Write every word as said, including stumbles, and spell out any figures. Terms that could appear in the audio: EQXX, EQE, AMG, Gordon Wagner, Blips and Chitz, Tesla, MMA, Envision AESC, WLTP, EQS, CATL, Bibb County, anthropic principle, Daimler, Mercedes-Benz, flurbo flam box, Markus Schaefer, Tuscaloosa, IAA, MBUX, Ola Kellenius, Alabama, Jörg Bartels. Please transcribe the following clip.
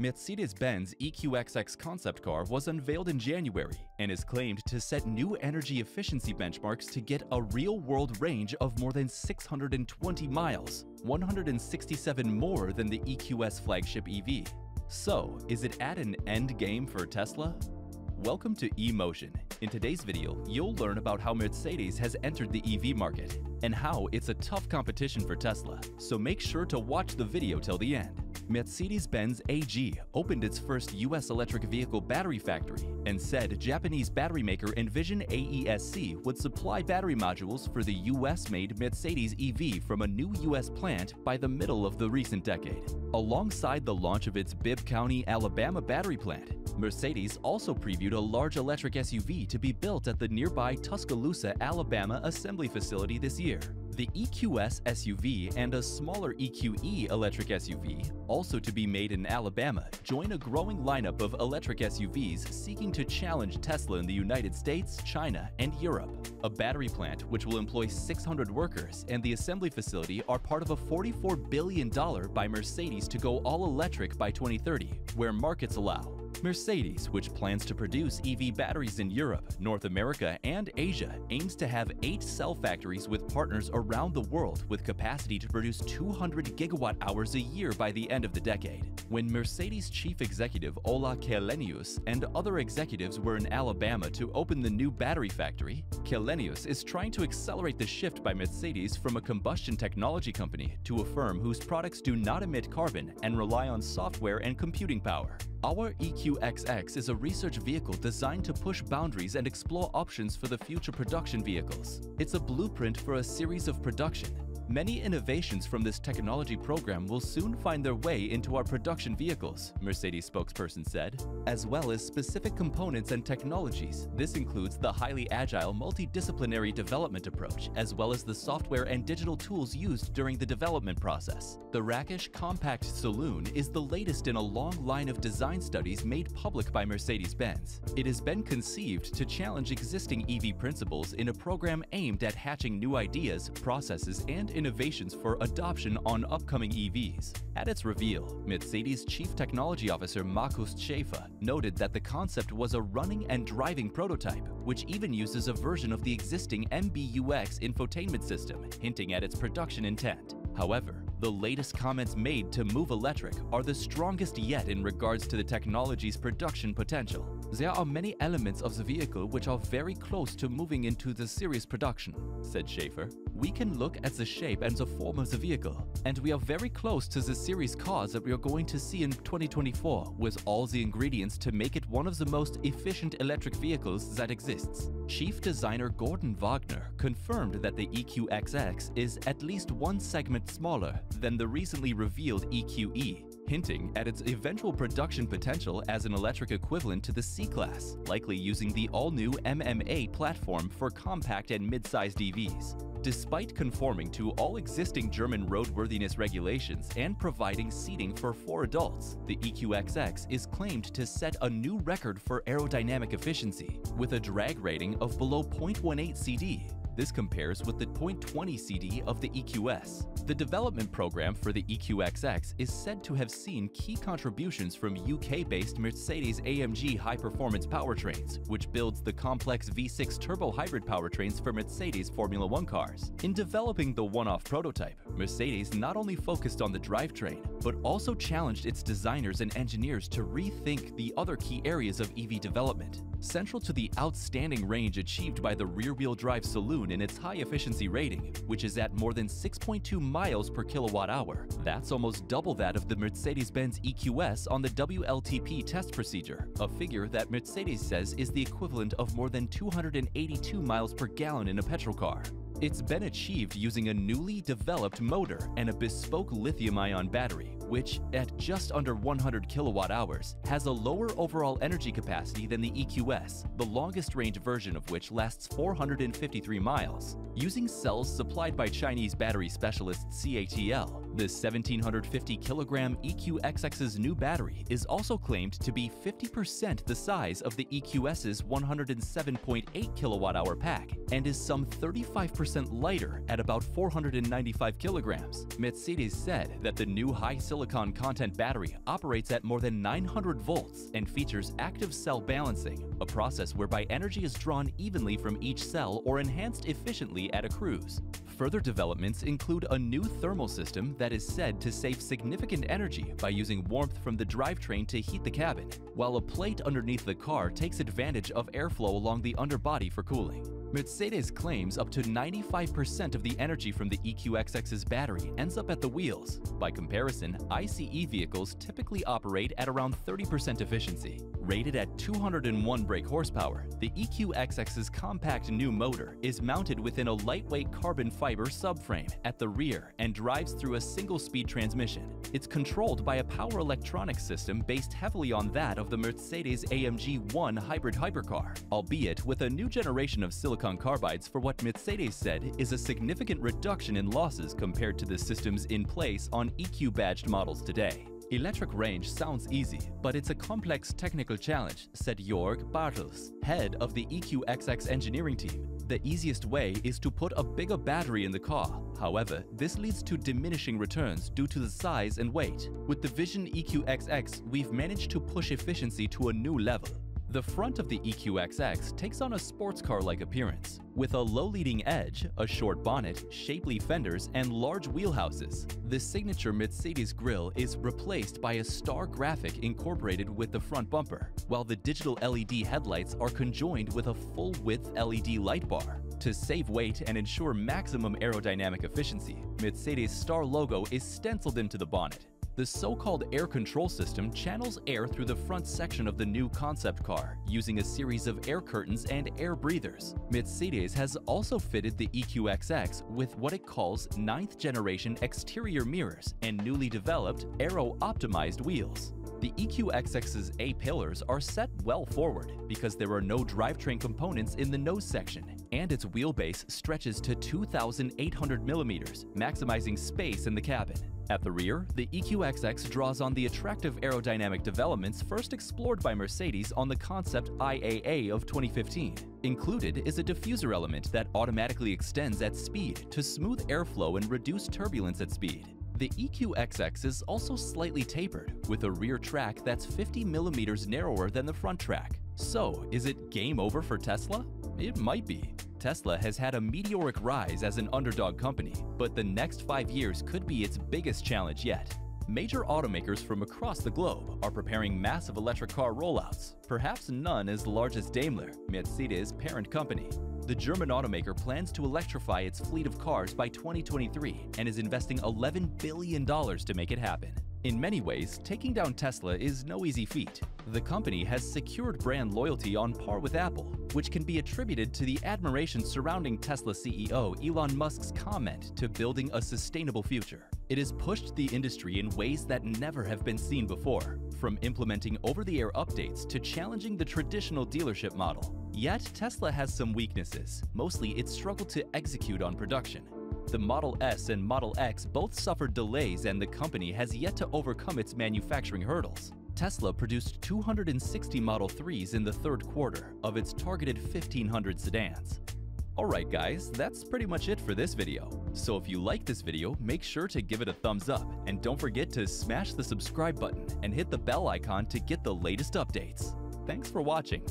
Mercedes-Benz E Q X X concept car was unveiled in January and is claimed to set new energy efficiency benchmarks to get a real-world range of more than six hundred twenty miles, one hundred sixty-seven more than the E Q S flagship E V. So, is it at an end game for Tesla? Welcome to eMotion. In today's video, you'll learn about how Mercedes has entered the E V market and how it's a tough competition for Tesla, so make sure to watch the video till the end. Mercedes-Benz A G opened its first U S electric vehicle battery factory and said Japanese battery maker Envision A E S C would supply battery modules for the U S-made Mercedes E V from a new U S plant by the middle of the recent decade. Alongside the launch of its Bibb County, Alabama battery plant, Mercedes also previewed a large electric S U V to be built at the nearby Tuscaloosa, Alabama assembly facility this year. The E Q S S U V and a smaller E Q E electric S U V, also to be made in Alabama, join a growing lineup of electric S U Vs seeking to challenge Tesla in the United States, China, and Europe. A battery plant, which will employ six hundred workers, and the assembly facility are part of a forty-four billion dollars buy by Mercedes to go all electric by twenty thirty, where markets allow. Mercedes, which plans to produce E V batteries in Europe, North America, and Asia, aims to have eight cell factories with partners around the world with capacity to produce two hundred gigawatt hours a year by the end of the decade. When Mercedes chief executive Ola Kellenius and other executives were in Alabama to open the new battery factory, Kellenius is trying to accelerate the shift by Mercedes from a combustion technology company to a firm whose products do not emit carbon and rely on software and computing power. Our E Q X X is a research vehicle designed to push boundaries and explore options for the future production vehicles. It's a blueprint for a series of production. Many innovations from this technology program will soon find their way into our production vehicles, Mercedes spokesperson said, as well as specific components and technologies. This includes the highly agile multidisciplinary development approach, as well as the software and digital tools used during the development process. The Rakish Compact Saloon is the latest in a long line of design studies made public by Mercedes-Benz. It has been conceived to challenge existing E V principles in a program aimed at hatching new ideas, processes, and innovations for adoption on upcoming E Vs. At its reveal, Mercedes Chief Technology Officer Markus Schaefer noted that the concept was a running and driving prototype, which even uses a version of the existing M B U X infotainment system, hinting at its production intent. However, the latest comments made to Move Electric are the strongest yet in regards to the technology's production potential. There are many elements of the vehicle which are very close to moving into the series production, said Schaefer. We can look at the shape and the form of the vehicle, and we are very close to the series cars that we are going to see in twenty twenty-four with all the ingredients to make it one of the most efficient electric vehicles that exists. Chief designer Gordon Wagner confirmed that the E Q X X is at least one segment smaller than the recently revealed E Q E, hinting at its eventual production potential as an electric equivalent to the C-Class, likely using the all-new M M A platform for compact and mid-sized E Vs. Despite conforming to all existing German roadworthiness regulations and providing seating for four adults, the E Q X X is claimed to set a new record for aerodynamic efficiency, with a drag rating of below zero point one eight C D. This compares with the zero point two zero C D of the E Q S. The development program for the E Q X X is said to have seen key contributions from U K-based Mercedes A M G high-performance powertrains, which builds the complex V six turbo hybrid powertrains for Mercedes Formula one cars. In developing the one-off prototype, Mercedes not only focused on the drivetrain, but also challenged its designers and engineers to rethink the other key areas of E V development. Central to the outstanding range achieved by the rear-wheel drive saloon in its high-efficiency rating, which is at more than six point two miles per kilowatt hour. That's almost double that of the Mercedes-Benz E Q S on the W L T P test procedure, a figure that Mercedes says is the equivalent of more than two hundred eighty-two miles per gallon in a petrol car. It's been achieved using a newly developed motor and a bespoke lithium-ion battery, which, at just under one hundred kilowatt hours, has a lower overall energy capacity than the E Q S, the longest-range version of which lasts four hundred fifty-three miles. Using cells supplied by Chinese battery specialist C A T L, This one thousand seven hundred fifty kilogram E Q X X's new battery is also claimed to be fifty percent the size of the E Q S's one hundred seven point eight kilowatt hour pack and is some thirty-five percent lighter at about four hundred ninety-five kilograms. Mercedes said that the new high silicon content battery operates at more than nine hundred volts and features active cell balancing, a process whereby energy is drawn evenly from each cell or enhanced efficiently at a cruise. Further developments include a new thermal system that is said to save significant energy by using warmth from the drivetrain to heat the cabin, while a plate underneath the car takes advantage of airflow along the underbody for cooling. Mercedes claims up to ninety-five percent of the energy from the E Q X X's battery ends up at the wheels. By comparison, ICE vehicles typically operate at around thirty percent efficiency. Rated at two hundred one brake horsepower, the E Q X X's compact new motor is mounted within a lightweight carbon fiber subframe at the rear and drives through a single-speed transmission. It's controlled by a power electronics system based heavily on that of the Mercedes A M G one hybrid hypercar, albeit with a new generation of silicon silicon carbides for what Mercedes said is a significant reduction in losses compared to the systems in place on E Q badged models today. Electric range sounds easy, but it's a complex technical challenge, said Jörg Bartels, head of the E Q X X engineering team. The easiest way is to put a bigger battery in the car. However, this leads to diminishing returns due to the size and weight. With the Vision E Q X X, we've managed to push efficiency to a new level. The front of the E Q X X takes on a sports car-like appearance, with a low-leading edge, a short bonnet, shapely fenders, and large wheelhouses. The signature Mercedes grille is replaced by a star graphic incorporated with the front bumper, while the digital L E D headlights are conjoined with a full-width L E D light bar. To save weight and ensure maximum aerodynamic efficiency, Mercedes' star logo is stenciled into the bonnet. The so-called air control system channels air through the front section of the new concept car using a series of air curtains and air breathers. Mercedes has also fitted the E Q X X with what it calls ninth generation exterior mirrors and newly developed aero-optimized wheels. The E Q X X's A-pillars are set well forward because there are no drivetrain components in the nose section, and its wheelbase stretches to two thousand eight hundred millimeters, maximizing space in the cabin. At the rear, the E Q X X draws on the attractive aerodynamic developments first explored by Mercedes on the concept I A A of twenty fifteen. Included is a diffuser element that automatically extends at speed to smooth airflow and reduce turbulence at speed. The E Q X X is also slightly tapered, with a rear track that's fifty millimeters narrower than the front track. So, is it game over for Tesla? It might be. Tesla has had a meteoric rise as an underdog company, but the next five years could be its biggest challenge yet. Major automakers from across the globe are preparing massive electric car rollouts, perhaps none as large as Daimler, Mercedes' parent company. The German automaker plans to electrify its fleet of cars by twenty twenty-three and is investing eleven billion dollars to make it happen. In many ways, taking down Tesla is no easy feat. The company has secured brand loyalty on par with Apple, which can be attributed to the admiration surrounding Tesla C E O Elon Musk's comment to building a sustainable future. It has pushed the industry in ways that never have been seen before, from implementing over-the-air updates to challenging the traditional dealership model. Yet, Tesla has some weaknesses. Mostly, it struggled to execute on production. The Model S and Model X both suffered delays, and the company has yet to overcome its manufacturing hurdles. Tesla produced two hundred sixty Model threes in the third quarter of its targeted fifteen hundred sedans. Alright guys, that's pretty much it for this video. So if you like this video, make sure to give it a thumbs up, and don't forget to smash the subscribe button and hit the bell icon to get the latest updates. Thanks for watching.